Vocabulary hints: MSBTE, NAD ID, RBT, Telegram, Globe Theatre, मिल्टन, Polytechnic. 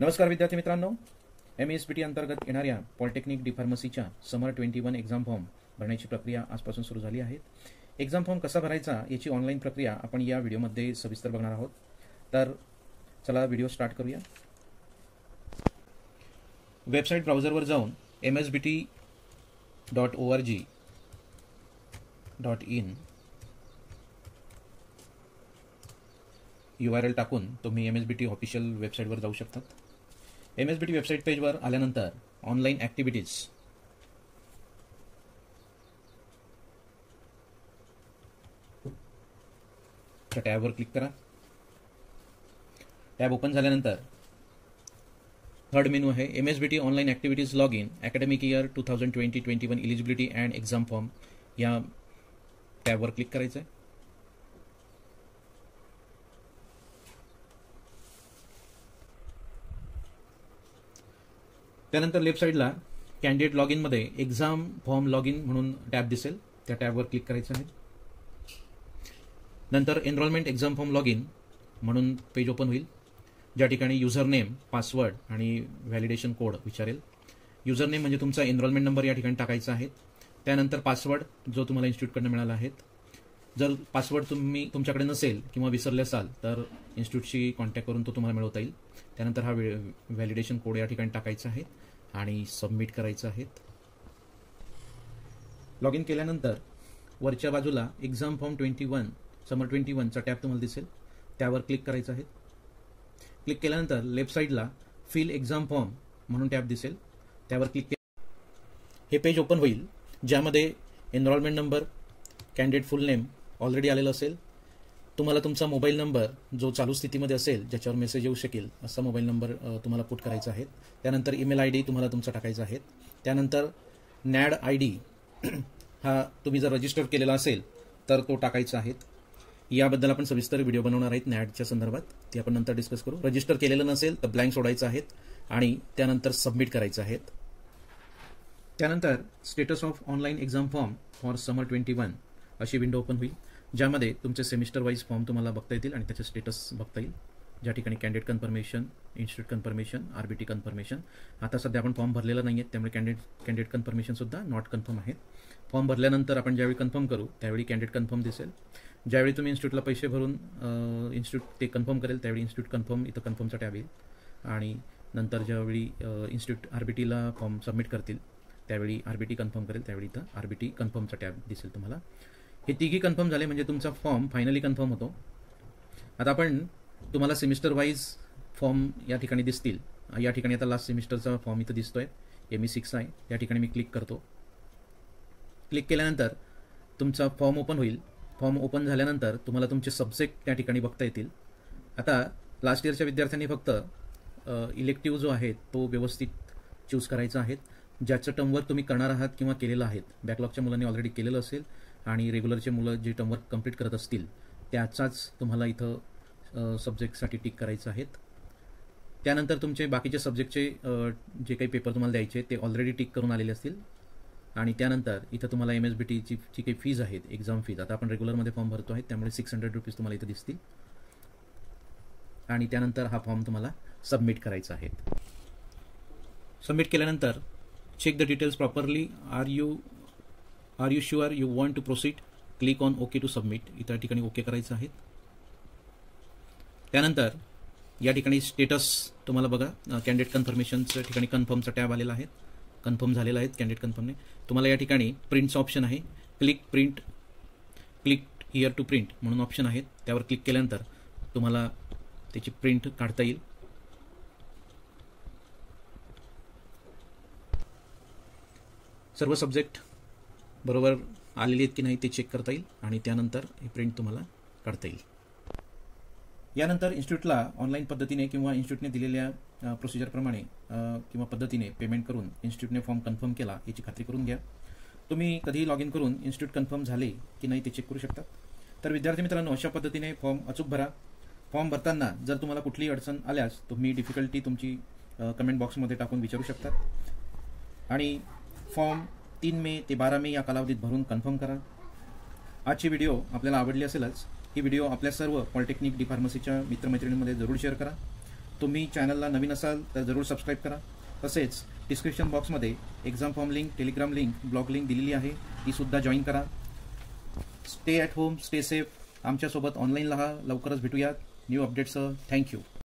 नमस्कार विद्यार्थी मित्रांनो, MSBTE अंतर्गत येणाऱ्या पॉलिटेक्निक डी फार्मसीच्या समर 21 एक्झाम फॉर्म भरण्याची प्रक्रिया आजपासून सुरू झाली आहे। एक्झाम फॉर्म कसा भरायचा याची ऑनलाईन प्रक्रिया आपण या व्हिडिओमध्ये सविस्तर बघणार आहोत। तर चला व्हिडिओ स्टार्ट करूया। वेबसाईट ब्राउझरवर जाऊन msbt.org.in URL टाकून तुम्ही MSBTE ऑफिशियल वेबसाईटवर जाऊ शकता। MSBTE वेबसाईट पेजवर आल्यानंतर ऑनलाईन ॲक्टिव्हिटीज च्या टॅबवर क्लिक करा। टॅब ओपन झाल्यानंतर थर्ड मेनू आहे MSBTE online activities log in academic year 2020-21 eligibility and exam form या टॅबवर क्लिक करायचं आहे। त्यानंतर लेफ्ट साइडला कॅन्डिडेट लॉग इन मध्ये एक्झाम फॉर्म लॉग इन म्हणून टॅब दिसेल, त्या टॅबवर क्लिक करायचं आहे। नंतर enrolment exam form log in म्हणून पेज ओपन होईल, ज्या ठिकाणी युजर नेम, पासवर्ड आणि व्हॅलिडेशन कोड विचारेल। युजर नेम म्हणजे तुमचा एनरोलमेंट नंबर या ठिकाणी टाकायचा आहे। त्यानंतर पासवर्ड जो तुम्हाला इन्स्टिट्यूटकडून मिळाला आहे। जर पासवर्ड तुमच्याकडे नसेल किंवा विसरले असाल तर इन्स्टिट्यूटशी कॉन्टॅक्ट करून तो तुम्हाला मिळवता येईल। त्यानंतर हा व्हॅलिडेशन कोड या ठिकाणी टाकायचा आहे आणि सबमिट करायचं आहे। लॉग इन केल्यानंतर वरच्या बाजूला एक्झाम फॉर्म 21 समर 21चा टॅब तुम्हाला दिसेल, त्यावर क्लिक करायचं आहे। क्लिक केल्यानंतर लेफ्ट साईडला फिल एक्झाम फॉर्म म्हणून टॅब दिसेल, त्यावर क्लिक केल्यानंतर हे पेज ओपन होईल, ज्यामध्ये enrolment number, candidate full name already आलेला असेल, तुम्हाला तुमचा मोबाईल नंबर जो चालू स्थितीमध्ये असेल ज्याच्यावर मेसेज येऊ शकेल असा मोबाईल नंबर तुम्हाला पुट करायचा आहे। त्यानंतर ईमेल आय डी तुम्हाला तुमचा टाकायचा आहे। त्यानंतर नॅड ID हा तुम्ही जर रजिस्टर केलेला असेल तर तो टाकायचा आहे। याबद्दल आपण सविस्तर व्हिडिओ बनवणार आहेत नॅडच्या संदर्भात, ती आपण नंतर डिस्कस करू। रजिस्टर केलेलं नसेल तर ब्लँक सोडायचं आहे आणि त्यानंतर सबमिट करायचं आहे। त्यानंतर status of online exam form for summer 21 अशी विंडो ओपन होईल, ज्यामध्ये तुमचे सेमिस्टर वाईज फॉर्म तुम्हाला बघता येतील आणि त्याचे स्टेटस बघता येईल, ज्या ठिकाणी candidate confirmation, institute confirmation, RBT confirmation. आता सध्या आपण फॉर्म भरलेला नाही आहे, त्यामुळे कॅन्डिडेट कन्फर्मेशनसुद्धा नॉट कन्फर्म आहे। फॉर्म भरल्यानंतर आपण ज्यावेळी कन्फर्म करू त्यावेळी कॅन्डिडेट कन्फर्म दिसेल। ज्यावेळी तुम्ही इन्स्टिट्यूटला पैसे भरून इन्स्टिट्यूट ते कन्फर्म करेल त्यावेळी इन्स्टिट्यूट कन्फर्म इथं कन्फर्मचा टॅब येईल आणि नंतर ज्यावेळी इन्स्टिट्यूट RBTला फॉर्म सबमिट करतील त्यावेळी RBT कन्फर्म करेल त्यावेळी इथं RBT कन्फर्मचा टॅब दिसेल तुम्हाला। हे तिघी कन्फर्म झाले म्हणजे तुमचा फॉर्म फायनली कन्फर्म होतो। आता आपण तुम्हाला सेमिस्टर वाईज फॉर्म या ठिकाणी दिसतील। या ठिकाणी आता लास्ट सेमिस्टरचा फॉर्म इथं दिसतोय, ME6 आहे, या ठिकाणी मी क्लिक करतो। क्लिक केल्यानंतर तुमचा फॉर्म ओपन होईल। फॉर्म ओपन झाल्यानंतर तुम्हाला तुमचे सब्जेक्ट त्या ठिकाणी बघता येतील। आता लास्ट इयरच्या विद्यार्थ्यांनी फक्त इलेक्टिव्ह जो आहे तो व्यवस्थित चूज करायचा आहे, ज्याचं टर्मवर्क तुम्ही करणार आहात किंवा केलेलं आहेत। बॅकलॉगच्या मुलांनी ऑलरेडी केलेलं असेल आणि रेग्युलरचे मुलं जे टर्मवर्क कंप्लीट करत असतील त्याचाच तुम्हाला इथं सब्जेक्टसाठी टिक करायचं आहेत। त्यानंतर तुमचे बाकीचे सब्जेक्टचे जे काही पेपर तुम्हाला द्यायचे ते ऑलरेडी टिक करून आलेले असतील आणि त्यानंतर इथं तुम्हाला MSBTEची जी काही फीज आहेत, एक्झाम फीज, आता आपण रेग्युलरमध्ये फॉर्म भरतो आहे त्यामुळे ₹600 तुम्हाला इथं दिसतील आणि त्यानंतर हा फॉर्म तुम्हाला सबमिट करायचा आहे। सबमिट केल्यानंतर check the details properly, are you sure you want to proceed, click on okay to submit, इतर ठिकाणी ओके करायचं आहे। त्यानंतर या ठिकाणी स्टेटस तुम्हाला बघा, कॅन्डिडेट कन्फर्मेशनच्या ठिकाणी कन्फर्मचा टॅब आलेला आहे, कन्फर्म झालेला आहे कॅन्डिडेट कन्फर्मने। तुम्हाला या ठिकाणी प्रिंटचं ऑप्शन आहे, क्लिक हिअर टू प्रिंट म्हणून ऑप्शन आहे, त्यावर क्लिक केल्यानंतर तुम्हाला त्याची प्रिंट काढता येईल। सर्व सब्जेक्ट बरोबर आलेले आहेत की नाही ते चेक करता येईल आणि त्यानंतर हे प्रिंट तुम्हाला काढता येईल। यानंतर इन्स्टिट्यूटला ऑनलाईन पद्धतीने किंवा इन्स्टिट्यूटने दिलेल्या प्रोसिजरप्रमाणे किंवा पद्धतीने पेमेंट करून इन्स्टिट्यूटने फॉर्म कन्फर्म केला याची खात्री करून घ्या। तुम्ही कधीही लॉग इन करून इन्स्टिट्यूट कन्फर्म झाले की नाही ते चेक करू शकता। तर विद्यार्थी मित्रांनो, अशा पद्धतीने फॉर्म अचूक भरा। फॉर्म भरताना जर तुम्हाला कुठलीही अडचण आल्यास तुम्ही डिफिकल्टी तुमची कमेंट बॉक्समध्ये टाकून विचारू शकता आणि फॉर्म 3 मे ते 12 मे या कालावधीत भरून कन्फर्म करा। आजची व्हिडिओ आपल्याला आवडली असेलच, ही व्हिडिओ आपल्या सर्व पॉलिटेक्निक डी फार्मसीच्या मित्रमैत्रिणींमध्ये जरूर शेअर करा। तुम्ही चॅनलला नवीन असाल तर जरूर सबस्क्राइब करा। तसेच डिस्क्रिप्शन बॉक्समध्ये exam form link, Telegram link, blog link दिलेली आहे, ती सुद्धा जॉईन करा। Stay at home, stay safe, आमच्यासोबत ऑनलाईन राहा। लवकरच भेटूयात न्यू अपडेट्ससह। थँक्यू।